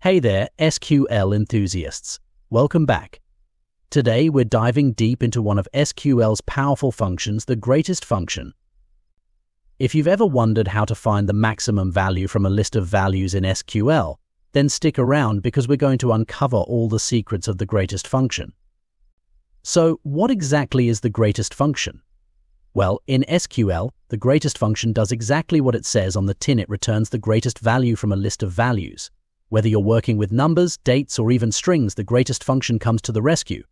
Hey there, SQL enthusiasts. Welcome back. Today we're diving deep into one of SQL's powerful functions, the GREATEST function. If you've ever wondered how to find the maximum value from a list of values in SQL, then stick around because we're going to uncover all the secrets of the GREATEST function. So, what exactly is the GREATEST function? Well, in SQL, the GREATEST function does exactly what it says on the tin. It returns the greatest value from a list of values. Whether you're working with numbers, dates, or even strings, the GREATEST function comes to the rescue.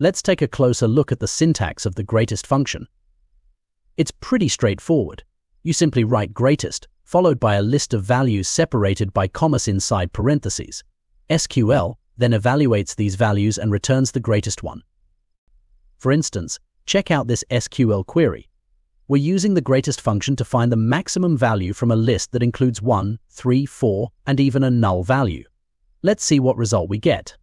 Let's take a closer look at the syntax of the GREATEST function. It's pretty straightforward. You simply write GREATEST, followed by a list of values separated by commas inside parentheses. SQL then evaluates these values and returns the greatest one. For instance, check out this SQL query. We're using the GREATEST function to find the maximum value from a list that includes 1, 3, 4, and even a null value. Let's see what result we get.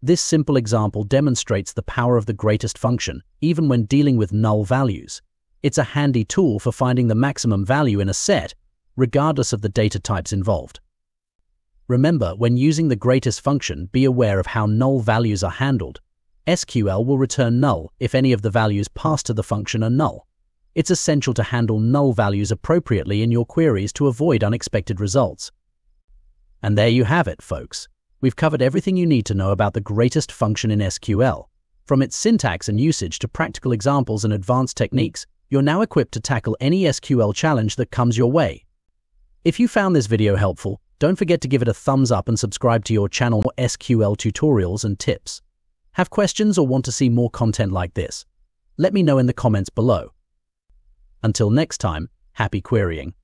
This simple example demonstrates the power of the GREATEST function, even when dealing with null values. It's a handy tool for finding the maximum value in a set, regardless of the data types involved. Remember, when using the GREATEST function, be aware of how null values are handled. SQL will return null if any of the values passed to the function are null. It's essential to handle null values appropriately in your queries to avoid unexpected results. And there you have it, folks. We've covered everything you need to know about the GREATEST function in SQL. From its syntax and usage to practical examples and advanced techniques, you're now equipped to tackle any SQL challenge that comes your way. If you found this video helpful, don't forget to give it a thumbs up and subscribe to your channel for SQL tutorials and tips. Have questions or want to see more content like this? Let me know in the comments below. Until next time, happy querying.